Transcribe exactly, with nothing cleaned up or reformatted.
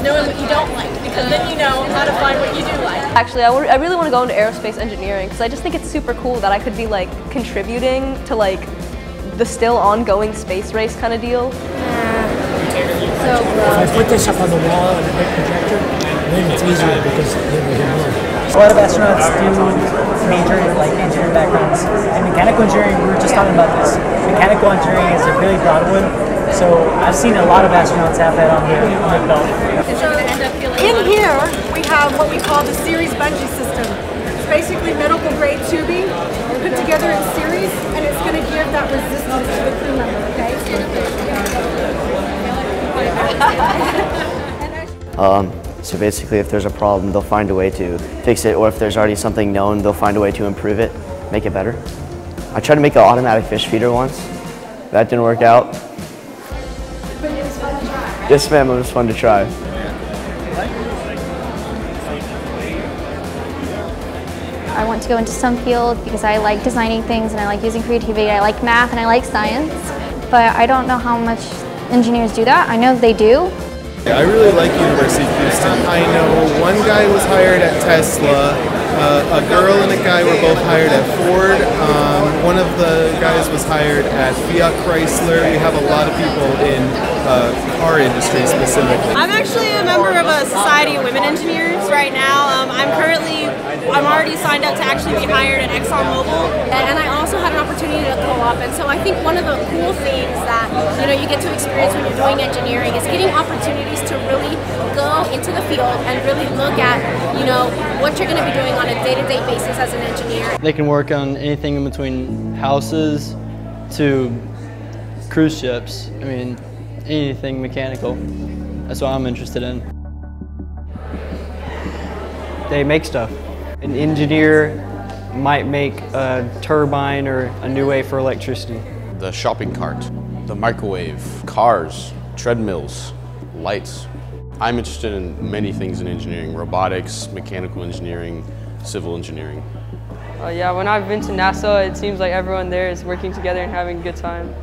is knowing what you don't like, because then you know how to find what you do like. Actually, I, I really want to go into aerospace engineering because I just think it's super cool that I could be like contributing to like the still ongoing space race kind of deal. So, uh, if I put this up on the wall and a big projector, then it's easier because then we can move. A lot of astronauts do major like engineering backgrounds. And mechanical engineering, we were just talking about this. Mechanical engineering is a really broad one. So I've seen a lot of astronauts have that on their belt. In here, we have what we call the series bungee system. It's basically medical grade tubing put together in series, and it's going to give that resistance to the crew member. Okay? um, so basically, if there's a problem, they'll find a way to fix it, or if there's already something known, they'll find a way to improve it, make it better. I tried to make an automatic fish feeder once. That didn't work out. But it was fun to try, right? Yes, ma'am, it was fun to try. I want to go into some field because I like designing things and I like using creativity. I like math and I like science, but I don't know how much engineers do that. I know they do. Yeah, I really like University of Houston. I know one guy was hired at Tesla, uh, a girl and a guy were both hired at Ford. Um, one of the guys was hired at Fiat Chrysler. We have a lot of people in uh, car industry specifically. I'm actually a member of a Society of Women Engineers right now. Um, I'm currently, I'm already signed up to actually be hired at ExxonMobil, and I also had an opportunity to co-op, and so I think one of the cool things that you know you get to experience when you're doing engineering is getting opportunities to really go into the field and really look at, you know, what you're going to be doing on a day-to-day basis as an engineer. They can work on anything in between houses to cruise ships. I mean, anything mechanical. That's what I'm interested in. They make stuff. An engineer might make a turbine or a new way for electricity. The shopping cart, the microwave, cars, treadmills, lights. I'm interested in many things in engineering: robotics, mechanical engineering, civil engineering. Uh, yeah, when I've been to NASA, it seems like everyone there is working together and having a good time.